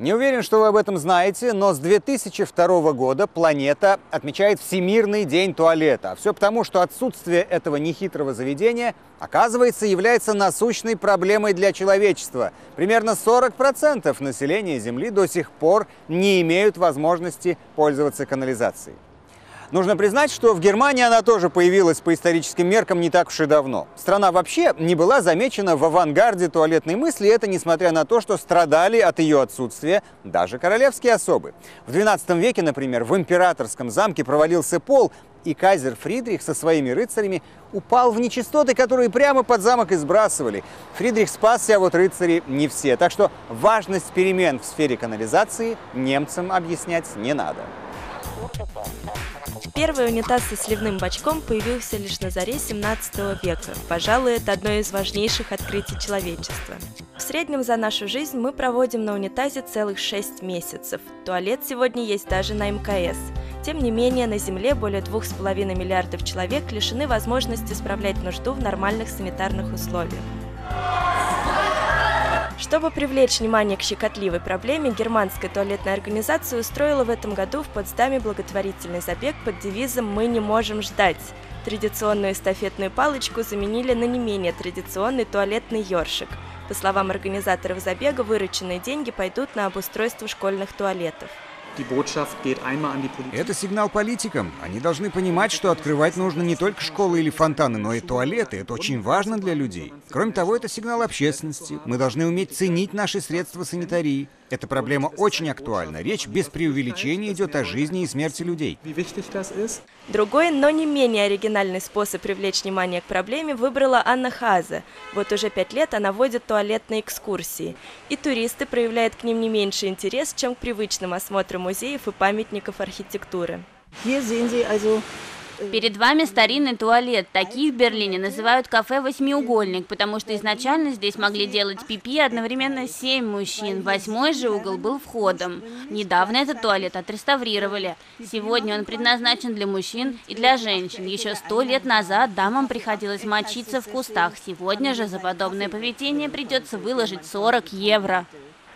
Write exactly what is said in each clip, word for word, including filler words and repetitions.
Не уверен, что вы об этом знаете, но с две тысячи второго года планета отмечает Всемирный день туалета. Все потому, что отсутствие этого нехитрого заведения, оказывается, является насущной проблемой для человечества. Примерно сорок процентов населения Земли до сих пор не имеют возможности пользоваться канализацией. Нужно признать, что в Германии она тоже появилась по историческим меркам не так уж и давно. Страна вообще не была замечена в авангарде туалетной мысли, и это несмотря на то, что страдали от ее отсутствия даже королевские особы. В двенадцатом веке, например, в императорском замке провалился пол, и кайзер Фридрих со своими рыцарями упал в нечистоты, которые прямо под замок и сбрасывали. Фридрих спасся, а вот рыцари не все. Так что важность перемен в сфере канализации немцам объяснять не надо. Первый унитаз со сливным бачком появился лишь на заре семнадцатого века. Пожалуй, это одно из важнейших открытий человечества. В среднем за нашу жизнь мы проводим на унитазе целых шесть месяцев. Туалет сегодня есть даже на эм ка эс. Тем не менее, на Земле более двух с половиной миллиардов человек лишены возможности справлять нужду в нормальных санитарных условиях. Чтобы привлечь внимание к щекотливой проблеме, германская туалетная организация устроила в этом году в Потсдаме благотворительный забег под девизом «Мы не можем ждать». Традиционную эстафетную палочку заменили на не менее традиционный туалетный ёршик. По словам организаторов забега, вырученные деньги пойдут на обустройство школьных туалетов. Это сигнал политикам. Они должны понимать, что открывать нужно не только школы или фонтаны, но и туалеты. Это очень важно для людей. Кроме того, это сигнал общественности. Мы должны уметь ценить наши средства санитарии. Эта проблема очень актуальна. Речь без преувеличения идет о жизни и смерти людей. Другой, но не менее оригинальный способ привлечь внимание к проблеме выбрала Анна Хаза. Вот уже пять лет она водит туалетные экскурсии. И туристы проявляют к ним не меньше интерес, чем к привычным осмотрам музеев и памятников архитектуры. Перед вами старинный туалет. Такие в Берлине называют кафе «Восьмиугольник», потому что изначально здесь могли делать пипи одновременно семь мужчин. Восьмой же угол был входом. Недавно этот туалет отреставрировали. Сегодня он предназначен для мужчин и для женщин. Еще сто лет назад дамам приходилось мочиться в кустах. Сегодня же за подобное поведение придется выложить сорок евро.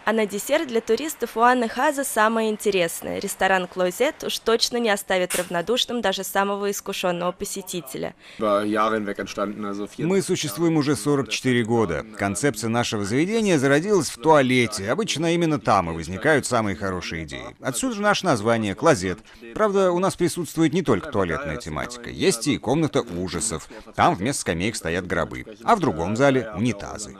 А на десерт для туристов у Анны Хаза самое интересное. Ресторан «Клозет» уж точно не оставит равнодушным даже самого искушенного посетителя. Мы существуем уже сорок четыре года. Концепция нашего заведения зародилась в туалете. Обычно именно там и возникают самые хорошие идеи. Отсюда же наше название «Клозет». Правда, у нас присутствует не только туалетная тематика. Есть и комната ужасов. Там вместо скамеек стоят гробы. А в другом зале – унитазы.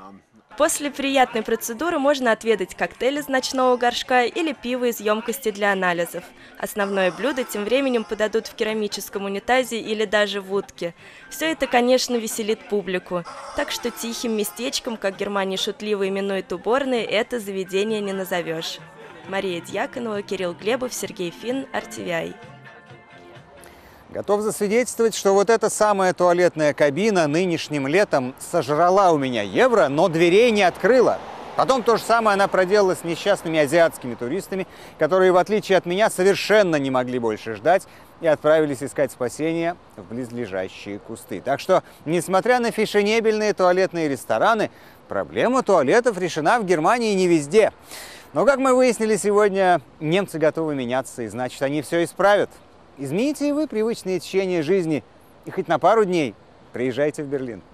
После приятной процедуры можно отведать коктейль из ночного горшка или пиво из емкости для анализов. Основное блюдо тем временем подадут в керамическом унитазе или даже в утке. Все это, конечно, веселит публику. Так что тихим местечком, как в Германии шутливо именуют уборные, это заведение не назовешь. Мария Дьяконова, Кирилл Глебов, Сергей Финн, эр ти ви ай. Готов засвидетельствовать, что вот эта самая туалетная кабина нынешним летом сожрала у меня евро, но дверей не открыла. Потом то же самое она проделала с несчастными азиатскими туристами, которые, в отличие от меня, совершенно не могли больше ждать и отправились искать спасения в близлежащие кусты. Так что, несмотря на фешенебельные туалетные рестораны, проблема туалетов решена в Германии не везде. Но, как мы выяснили сегодня, немцы готовы меняться, и значит, они все исправят. Измените и вы привычные течения жизни, и хоть на пару дней приезжайте в Берлин.